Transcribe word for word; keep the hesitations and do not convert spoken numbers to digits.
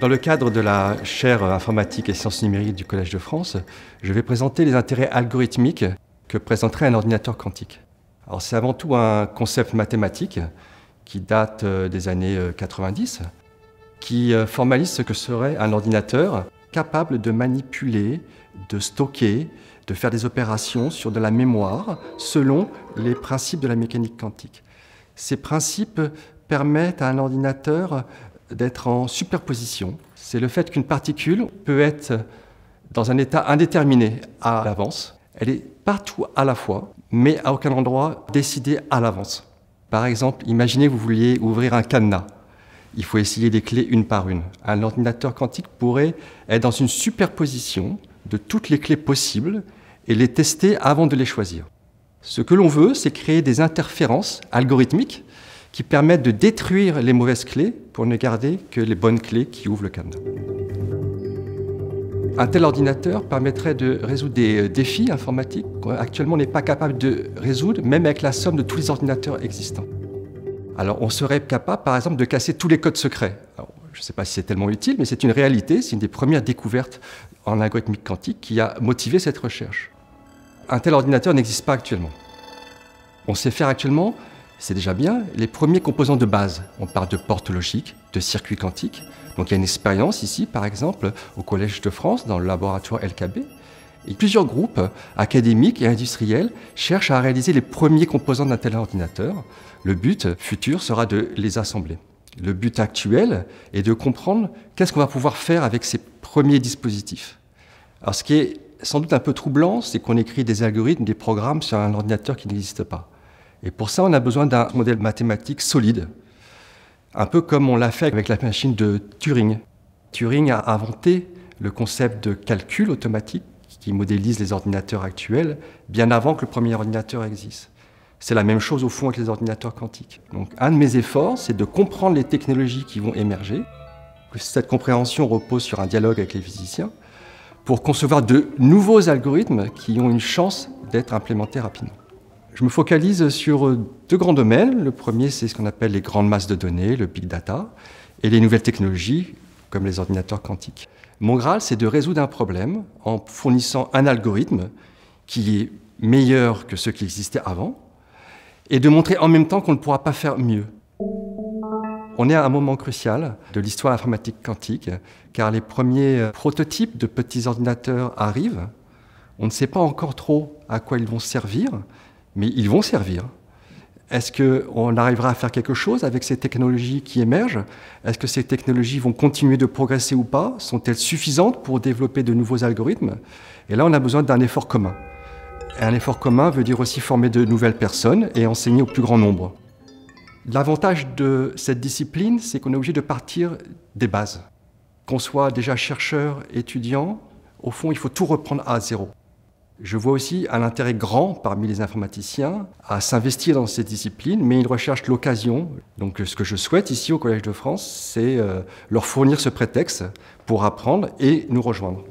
Dans le cadre de la chaire informatique et sciences numériques du Collège de France, je vais présenter les intérêts algorithmiques que présenterait un ordinateur quantique. Alors c'est avant tout un concept mathématique qui date des années quatre-vingt-dix, qui formalise ce que serait un ordinateur capable de manipuler, de stocker, de faire des opérations sur de la mémoire selon les principes de la mécanique quantique. Ces principes permettent à un ordinateur d'être en superposition. C'est le fait qu'une particule peut être dans un état indéterminé à l'avance. Elle est partout à la fois, mais à aucun endroit décidée à l'avance. Par exemple, imaginez que vous vouliez ouvrir un cadenas. Il faut essayer des clés une par une. Un ordinateur quantique pourrait être dans une superposition de toutes les clés possibles et les tester avant de les choisir. Ce que l'on veut, c'est créer des interférences algorithmiques qui permettent de détruire les mauvaises clés pour ne garder que les bonnes clés qui ouvrent le cadenas. Un tel ordinateur permettrait de résoudre des défis informatiques qu'actuellement on n'est pas capable de résoudre, même avec la somme de tous les ordinateurs existants. Alors on serait capable, par exemple, de casser tous les codes secrets. Alors, je ne sais pas si c'est tellement utile, mais c'est une réalité, c'est une des premières découvertes en algorithmique quantique qui a motivé cette recherche. Un tel ordinateur n'existe pas actuellement. On sait faire actuellement, c'est déjà bien, les premiers composants de base. On parle de portes logiques, de circuits quantiques. Donc il y a une expérience ici, par exemple, au Collège de France, dans le laboratoire L K B. Et plusieurs groupes académiques et industriels cherchent à réaliser les premiers composants d'un tel ordinateur. Le but futur sera de les assembler. Le but actuel est de comprendre qu'est-ce qu'on va pouvoir faire avec ces premiers dispositifs. Alors ce qui est sans doute un peu troublant, c'est qu'on écrit des algorithmes, des programmes sur un ordinateur qui n'existe pas. Et pour ça, on a besoin d'un modèle mathématique solide, un peu comme on l'a fait avec la machine de Turing. Turing a inventé le concept de calcul automatique qui modélise les ordinateurs actuels bien avant que le premier ordinateur existe. C'est la même chose au fond avec les ordinateurs quantiques. Donc un de mes efforts, c'est de comprendre les technologies qui vont émerger, que cette compréhension repose sur un dialogue avec les physiciens, pour concevoir de nouveaux algorithmes qui ont une chance d'être implémentés rapidement. Je me focalise sur deux grands domaines. Le premier, c'est ce qu'on appelle les grandes masses de données, le big data, et les nouvelles technologies, comme les ordinateurs quantiques. Mon Graal, c'est de résoudre un problème en fournissant un algorithme qui est meilleur que ceux qui existaient avant, et de montrer en même temps qu'on ne pourra pas faire mieux. On est à un moment crucial de l'histoire informatique quantique, car les premiers prototypes de petits ordinateurs arrivent. On ne sait pas encore trop à quoi ils vont servir, mais ils vont servir. Est-ce qu'on arrivera à faire quelque chose avec ces technologies qui émergent? Est-ce que ces technologies vont continuer de progresser ou pas? Sont-elles suffisantes pour développer de nouveaux algorithmes? Et là, on a besoin d'un effort commun. Un effort commun veut dire aussi former de nouvelles personnes et enseigner au plus grand nombre. L'avantage de cette discipline, c'est qu'on est obligé de partir des bases. Qu'on soit déjà chercheur, étudiant, au fond, il faut tout reprendre à zéro. Je vois aussi un intérêt grand parmi les informaticiens à s'investir dans ces disciplines, mais ils recherchent l'occasion. Donc ce que je souhaite ici au Collège de France, c'est leur fournir ce prétexte pour apprendre et nous rejoindre.